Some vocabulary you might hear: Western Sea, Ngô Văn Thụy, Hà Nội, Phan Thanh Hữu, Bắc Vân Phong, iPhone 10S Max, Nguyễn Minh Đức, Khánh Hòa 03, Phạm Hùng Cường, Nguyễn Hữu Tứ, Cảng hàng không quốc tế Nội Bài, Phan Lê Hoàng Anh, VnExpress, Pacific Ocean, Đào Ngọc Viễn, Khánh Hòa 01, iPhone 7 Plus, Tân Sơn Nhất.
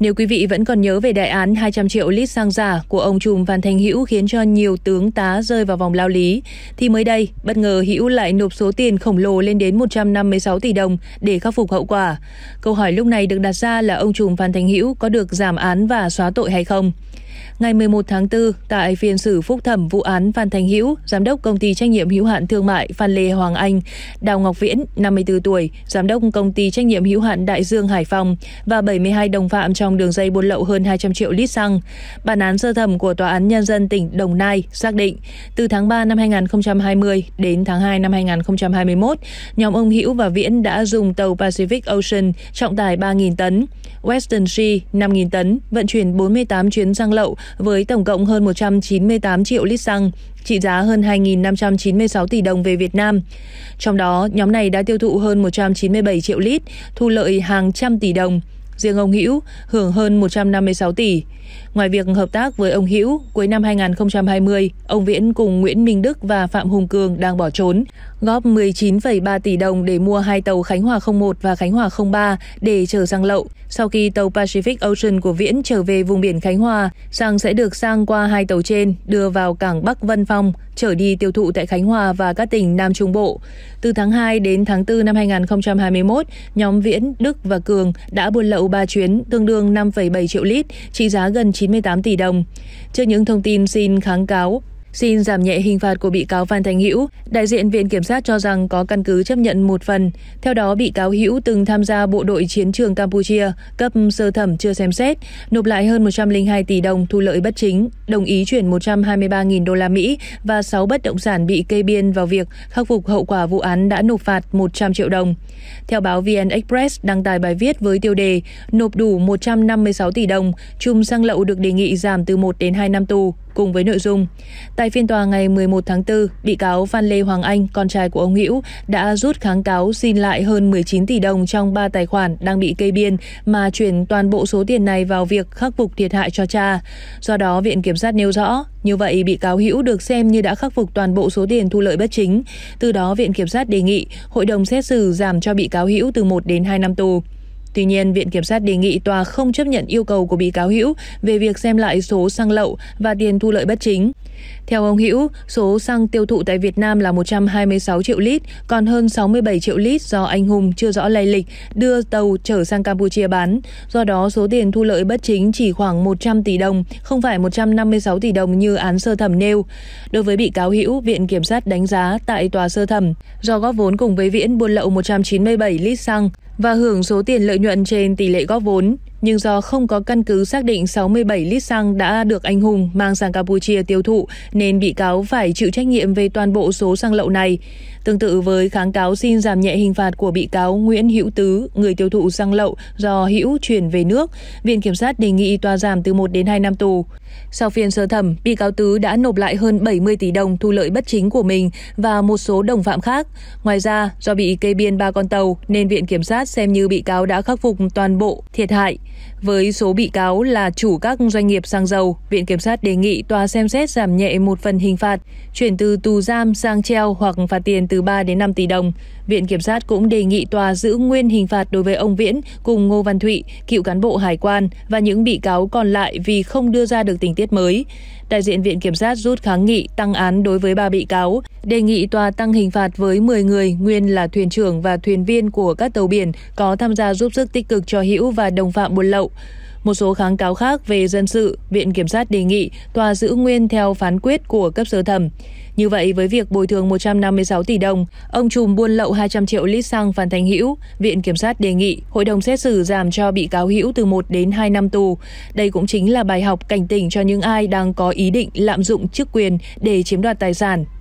Nếu quý vị vẫn còn nhớ về đại án 200 triệu lít xăng giả của ông trùm Phan Thanh Hữu khiến cho nhiều tướng tá rơi vào vòng lao lý, thì mới đây, bất ngờ Hữu lại nộp số tiền khổng lồ lên đến 156 tỷ đồng để khắc phục hậu quả. Câu hỏi lúc này được đặt ra là ông trùm Phan Thanh Hữu có được giảm án và xóa tội hay không? Ngày 11 tháng 4, tại phiên xử phúc thẩm vụ án Phan Thanh Hữu, giám đốc công ty trách nhiệm hữu hạn thương mại Phan Lê Hoàng Anh, Đào Ngọc Viễn, 54 tuổi, giám đốc công ty trách nhiệm hữu hạn Đại Dương Hải Phòng và 72 đồng phạm trong đường dây buôn lậu hơn 200 triệu lít xăng. Bản án sơ thẩm của Tòa án Nhân dân tỉnh Đồng Nai xác định, từ tháng 3 năm 2020 đến tháng 2 năm 2021, nhóm ông Hữu và Viễn đã dùng tàu Pacific Ocean trọng tải 3.000 tấn, Western Sea 5.000 tấn, vận chuyển 48 chuyến xăng lậu với tổng cộng hơn 198 triệu lít xăng, trị giá hơn 2.596 tỷ đồng về Việt Nam. Trong đó, nhóm này đã tiêu thụ hơn 197 triệu lít, thu lợi hàng trăm tỷ đồng. Riêng ông Hữu hưởng hơn 156 tỷ. Ngoài việc hợp tác với ông Hữu, cuối năm 2020, ông Viễn cùng Nguyễn Minh Đức và Phạm Hùng Cường đang bỏ trốn, góp 19,3 tỷ đồng để mua hai tàu Khánh Hòa 01 và Khánh Hòa 03 để chở xăng lậu. Sau khi tàu Pacific Ocean của Viễn trở về vùng biển Khánh Hòa, xăng sẽ được sang qua hai tàu trên, đưa vào cảng Bắc Vân Phong, chở đi tiêu thụ tại Khánh Hòa và các tỉnh Nam Trung Bộ. Từ tháng 2 đến tháng 4 năm 2021, nhóm Viễn, Đức và Cường đã buôn lậu 3 chuyến, tương đương 5,7 triệu lít, trị giá gần 98 tỷ đồng. Trước những thông tin xin kháng cáo, xin giảm nhẹ hình phạt của bị cáo Phan Thanh Hữu, đại diện Viện Kiểm sát cho rằng có căn cứ chấp nhận một phần. Theo đó, bị cáo Hữu từng tham gia bộ đội chiến trường Campuchia, cấp sơ thẩm chưa xem xét, nộp lại hơn 102 tỷ đồng thu lợi bất chính, đồng ý chuyển 123.000 đô la Mỹ và 6 bất động sản bị kê biên vào việc khắc phục hậu quả vụ án đã nộp phạt 100 triệu đồng. Theo báo VnExpress đăng tải bài viết với tiêu đề "Nộp đủ 156 tỷ đồng, chùm xăng lậu được đề nghị giảm từ 1 đến 2 năm tù", cùng với nội dung: tại phiên tòa ngày 11 tháng 4, bị cáo Phan Lê Hoàng Anh, con trai của ông Hữu, đã rút kháng cáo xin lại hơn 19 tỷ đồng trong 3 tài khoản đang bị kê biên mà chuyển toàn bộ số tiền này vào việc khắc phục thiệt hại cho cha. Do đó, Viện Kiểm sát nêu rõ, như vậy bị cáo Hữu được xem như đã khắc phục toàn bộ số tiền thu lợi bất chính. Từ đó, Viện Kiểm sát đề nghị hội đồng xét xử giảm cho bị cáo Hữu từ 1 đến 2 năm tù. Tuy nhiên, Viện Kiểm sát đề nghị tòa không chấp nhận yêu cầu của bị cáo Hữu về việc xem lại số xăng lậu và tiền thu lợi bất chính. Theo ông Hữu, số xăng tiêu thụ tại Việt Nam là 126 triệu lít, còn hơn 67 triệu lít do anh Hùng chưa rõ lai lịch đưa tàu chở sang Campuchia bán. Do đó, số tiền thu lợi bất chính chỉ khoảng 100 tỷ đồng, không phải 156 tỷ đồng như án sơ thẩm nêu. Đối với bị cáo Hữu, Viện Kiểm sát đánh giá tại tòa sơ thẩm, do góp vốn cùng với Viễn buôn lậu 197 lít xăng và hưởng số tiền lợi nhuận trên tỷ lệ góp vốn, nhưng do không có căn cứ xác định 67 lít xăng đã được anh Hùng mang sang Campuchia tiêu thụ, nên bị cáo phải chịu trách nhiệm về toàn bộ số xăng lậu này. Tương tự với kháng cáo xin giảm nhẹ hình phạt của bị cáo Nguyễn Hữu Tứ, người tiêu thụ xăng lậu do Hữu chuyển về nước, Viện Kiểm sát đề nghị tòa giảm từ 1 đến 2 năm tù. Sau phiên sơ thẩm, bị cáo Tứ đã nộp lại hơn 70 tỷ đồng thu lợi bất chính của mình và một số đồng phạm khác. Ngoài ra, do bị kê biên 3 con tàu, nên Viện Kiểm sát xem như bị cáo đã khắc phục toàn bộ thiệt hại. Với số bị cáo là chủ các doanh nghiệp xăng dầu, Viện Kiểm sát đề nghị tòa xem xét giảm nhẹ một phần hình phạt, chuyển từ tù giam sang treo hoặc phạt tiền từ 3 đến 5 tỷ đồng. Viện Kiểm sát cũng đề nghị tòa giữ nguyên hình phạt đối với ông Viễn cùng Ngô Văn Thụy, cựu cán bộ hải quan và những bị cáo còn lại vì không đưa ra được tình tiết mới. Đại diện Viện Kiểm sát rút kháng nghị tăng án đối với 3 bị cáo, đề nghị tòa tăng hình phạt với 10 người nguyên là thuyền trưởng và thuyền viên của các tàu biển có tham gia giúp sức tích cực cho Hữu và đồng phạm buôn lậu. Một số kháng cáo khác về dân sự, Viện Kiểm sát đề nghị tòa giữ nguyên theo phán quyết của cấp sơ thẩm. Như vậy, với việc bồi thường 156 tỷ đồng, ông trùm buôn lậu 200 triệu lít xăng Phan Thanh Hữu, Viện Kiểm sát đề nghị hội đồng xét xử giảm cho bị cáo Hữu từ 1 đến 2 năm tù. Đây cũng chính là bài học cảnh tỉnh cho những ai đang có ý định lạm dụng chức quyền để chiếm đoạt tài sản.